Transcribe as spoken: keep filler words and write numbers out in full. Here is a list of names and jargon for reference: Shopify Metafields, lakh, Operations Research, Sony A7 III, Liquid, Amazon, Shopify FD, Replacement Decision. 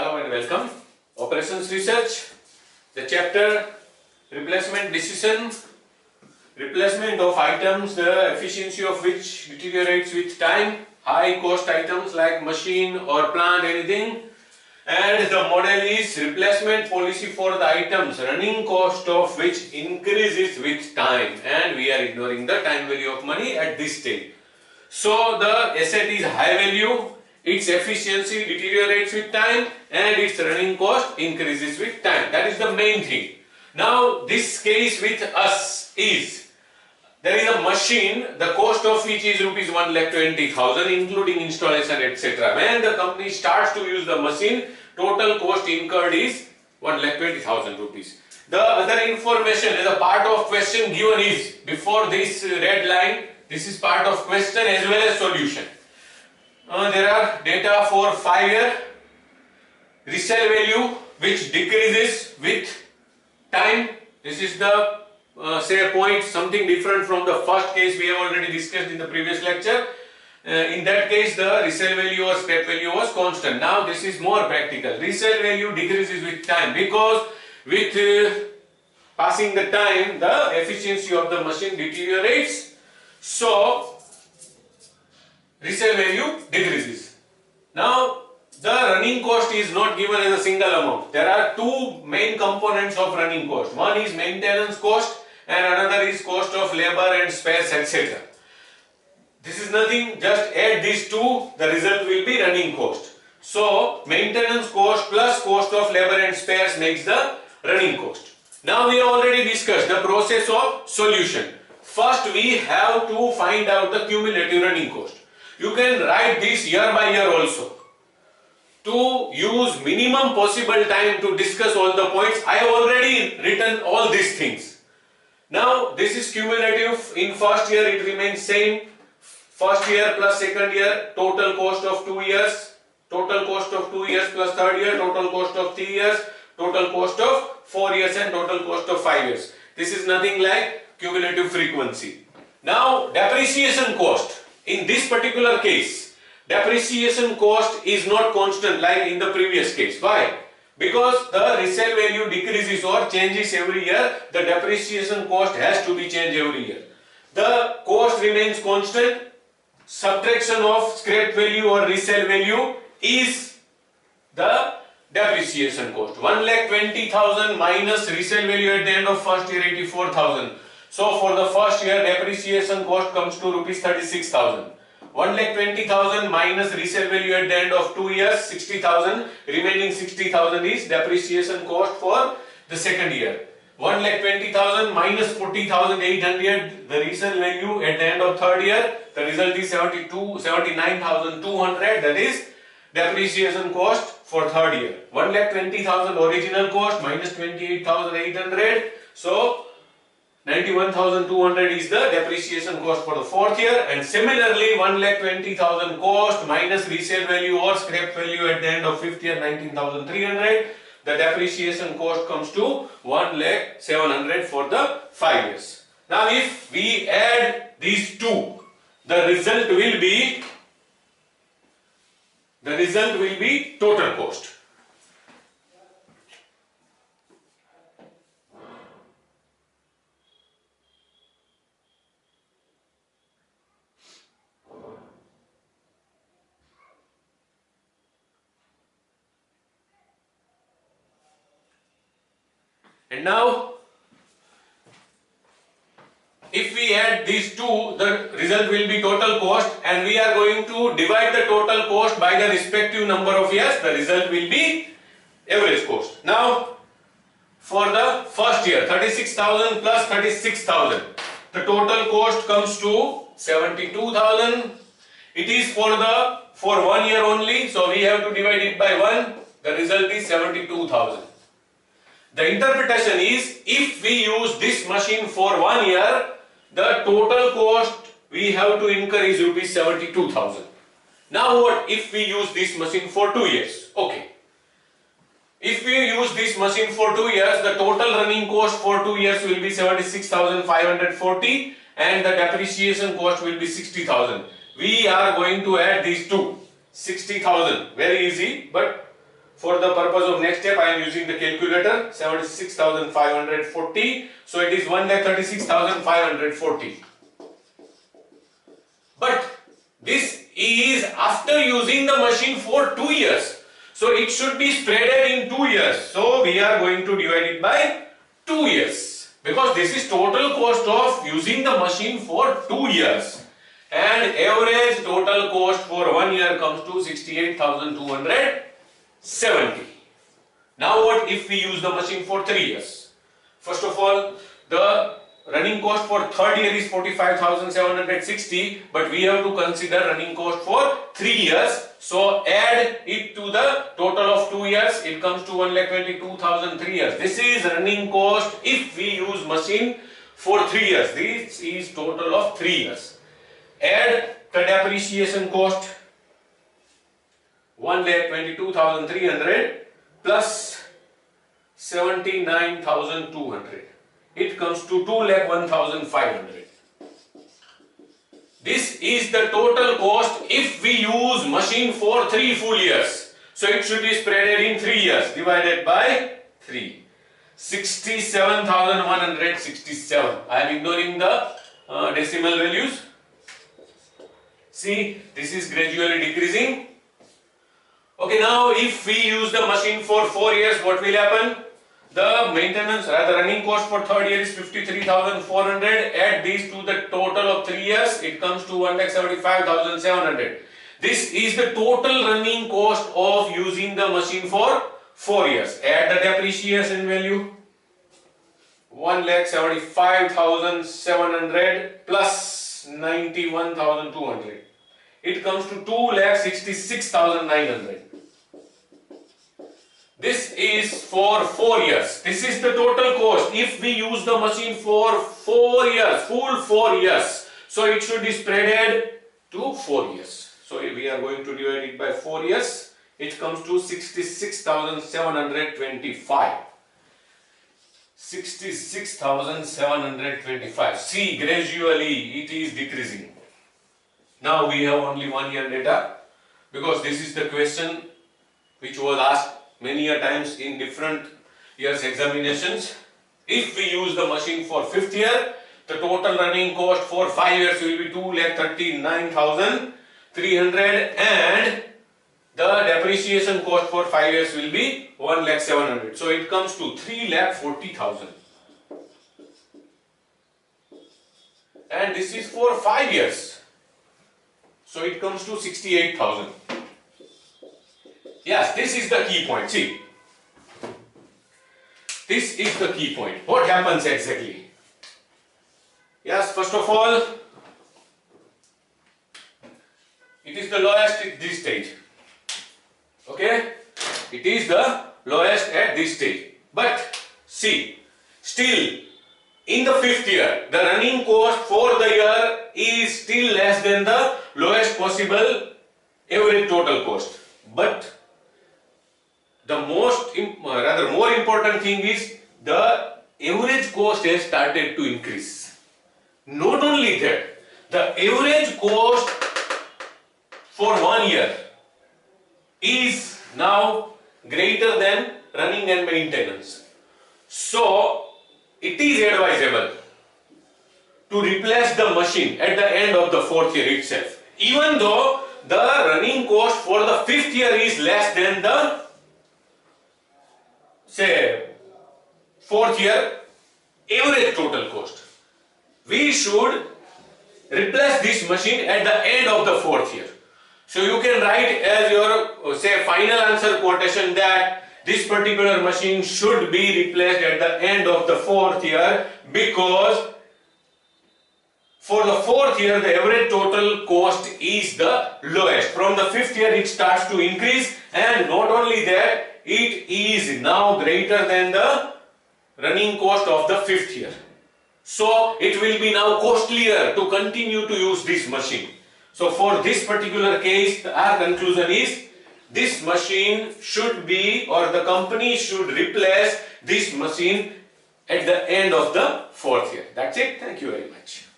Hello and welcome. Operations Research, the chapter Replacement Decision, replacement of items, the efficiency of which deteriorates with time, high cost items like machine or plant, anything. And the model is replacement policy for the items, running cost of which increases with time, and we are ignoring the time value of money at this stage. So the asset is high value, its efficiency deteriorates with time, and its running cost increases with time. That is the main thing. Now this case with us is, there is a machine, the cost of which is rupees one lakh twenty thousand including installation et cetera. When the company starts to use the machine, total cost incurred is one lakh twenty thousand rupees. The other information as a part of question given is, before this red line, this is part of question as well as solution. Uh, there are data for five year resale value which decreases with time. This is the Uh, say a point, something different from the first case we have already discussed in the previous lecture. Uh, in that case, the resale value or scrap value was constant. Now this is more practical. Resale value decreases with time because with uh, passing the time, the efficiency of the machine deteriorates. So resale value decreases. Now the running cost is not given as a single amount. There are two main components of running cost. One is maintenance cost, and another is cost of labor and space, et cetera. This is nothing, just add these two, the result will be running cost. So, maintenance cost plus cost of labor and spares makes the running cost. Now, we already discussed the process of solution. First, we have to find out the cumulative running cost. You can write this year by year also. To use minimum possible time to discuss all the points, I have already written all these things. Now this is cumulative. In first year it remains same, first year plus second year total cost of two years, total cost of two years plus third year total cost of three years, total cost of four years and total cost of five years. This is nothing like cumulative frequency. Now depreciation cost, in this particular case depreciation cost is not constant like in the previous case. Why? Because the resale value decreases or changes every year, the depreciation cost has to be changed every year. The cost remains constant. Subtraction of scrap value or resale value is the depreciation cost. one lakh twenty thousand minus resale value at the end of first year eighty-four thousand. So for the first year depreciation cost comes to rupees thirty-six thousand. one lakh twenty thousand minus resale value at the end of two years, sixty thousand, remaining sixty thousand is depreciation cost for the second year. one lakh twenty thousand minus forty thousand eight hundred, the resale value at the end of third year, the result is seventy-nine thousand two hundred, that is depreciation cost for third year. one lakh twenty thousand original cost minus twenty-eight thousand eight hundred, so ninety-one thousand two hundred is the depreciation cost for the fourth year, and similarly one lakh twenty thousand cost minus resale value or scrap value at the end of fifth year nineteen thousand three hundred. The depreciation cost comes to one lakh seven hundred for the five years. Now if we add these two, the result will be, the result will be total cost. And now, if we add these two, the result will be total cost, and we are going to divide the total cost by the respective number of years, the result will be average cost. Now, for the first year, thirty-six thousand plus thirty-six thousand, the total cost comes to seventy-two thousand. It is for the, for one year only, so we have to divide it by one, the result is seventy-two thousand. The interpretation is, if we use this machine for one year, the total cost we have to incur is rupees seventy-two thousand. Now what if we use this machine for two years? Okay. If we use this machine for two years, the total running cost for two years will be seventy-six thousand five hundred forty and the depreciation cost will be sixty thousand. We are going to add these two, sixty thousand, very easy, but For the purpose of next step, I am using the calculator, seventy-six thousand five hundred forty. So it is one lakh thirty-six thousand five hundred forty. But this is after using the machine for two years. So it should be spreaded in two years. So we are going to divide it by two years. Because this is total cost of using the machine for two years. And average total cost for one year comes to sixty-eight thousand two hundred seventy. Now what if we use the machine for three years? First of all, the running cost for third year is forty-five thousand seven hundred sixty, but we have to consider running cost for three years. So add it to the total of two years, it comes to one lakh twenty-two thousand three years. This is running cost if we use machine for three years. This is total of three years. Add the depreciation cost, one lakh twenty-two thousand three hundred plus seventy-nine thousand two hundred. It comes to two lakh one thousand five hundred. This is the total cost if we use machine for three full years. So it should be spreaded in three years, divided by three. sixty-seven thousand one hundred sixty-seven. I am ignoring the uh, decimal values. See, this is gradually decreasing. Okay, now if we use the machine for four years, what will happen? The maintenance, rather running cost for third year is fifty-three thousand four hundred. Add these to the total of three years, it comes to one lakh seventy-five thousand seven hundred. This is the total running cost of using the machine for four years. Add the depreciation value, one lakh seventy-five thousand seven hundred plus ninety-one thousand two hundred. It comes to two lakh sixty-six thousand nine hundred. This is for four years. This is the total cost if we use the machine for four years, full four years. So it should be spreaded to four years. So we are going to divide it by four years. It comes to sixty-six thousand seven hundred twenty-five. sixty-six thousand seven hundred twenty-five. See, gradually it is decreasing. Now we have only one year data, because this is the question which was asked many a times in different years examinations. If we use the machine for fifth year, the total running cost for five years will be two lakh thirty-nine thousand three hundred, and the depreciation cost for five years will be one lakh seven hundred. So it comes to three lakh forty thousand. And this is for five years. So it comes to sixty-eight thousand. Yes, this is the key point. See, this is the key point. What happens exactly? Yes, first of all, it is the lowest at this stage. Okay, it is the lowest at this stage. But see, still in the fifth year, the running cost for the year is still less than the lowest possible average total cost. But the most, rather more important thing is the average cost has started to increase. Not only that, the average cost for one year is now greater than running and maintenance. So it is advisable to replace the machine at the end of the fourth year itself, even though the running cost for the fifth year is less than the, say, fourth year average total cost. We should replace this machine at the end of the fourth year. So you can write as your, say, final answer quotation that this particular machine should be replaced at the end of the fourth year, because for the fourth year, the average total cost is the lowest. From the fifth year, it starts to increase, and not only that, it is now greater than the running cost of the fifth year. So it will be now costlier to continue to use this machine. So for this particular case, our conclusion is this machine should be, or the company should replace this machine at the end of the fourth year. That's it. Thank you very much.